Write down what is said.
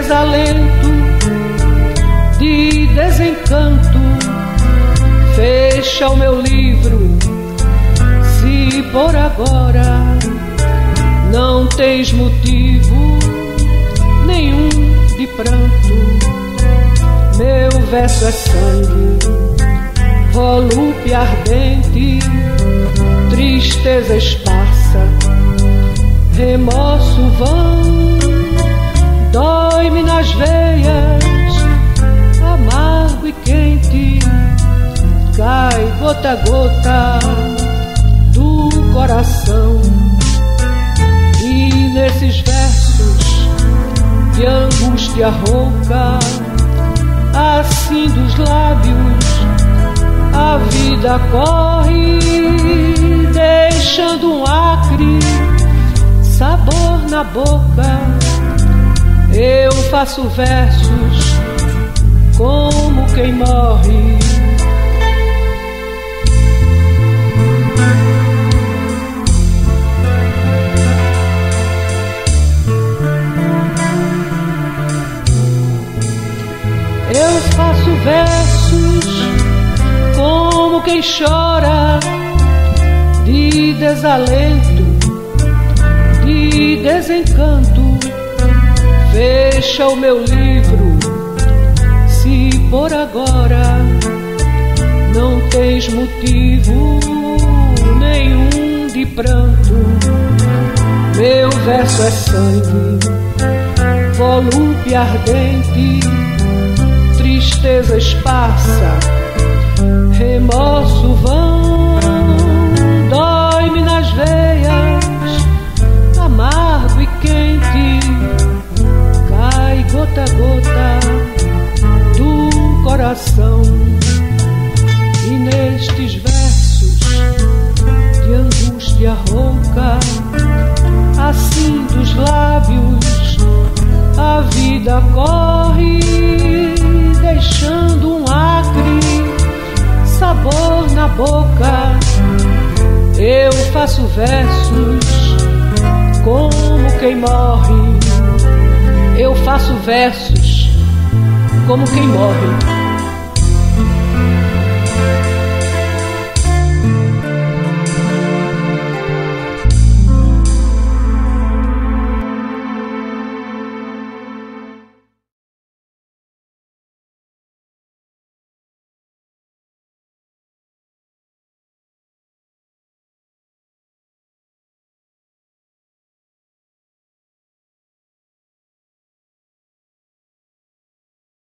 desalento, de desencanto, fecha o meu livro. Se por agora não tens motivo nenhum de pranto, meu verso é sangue, volúpia ardente, tristeza esparsa, remorso vão, dói-me nas veias, amargo e quente, cai gota a gota do coração. E nesses versos de angústia rouca, assim dos lábios a vida corre, deixando um acre sabor na boca. Eu faço versos como quem morre. Eu faço versos como quem chora de desalento, de desencanto. Fecha o meu livro, se por agora não tens motivo nenhum de pranto. Meu verso é sangue, volúpia ardente, tristeza esparsa, remorso vão, dói-me nas veias, amargo e quente, gota a gota do coração. E nestes versos de angústia rouca, assim dos lábios a vida corre, deixando um acre sabor na boca. Eu faço versos como quem morre. Eu faço versos como quem morre.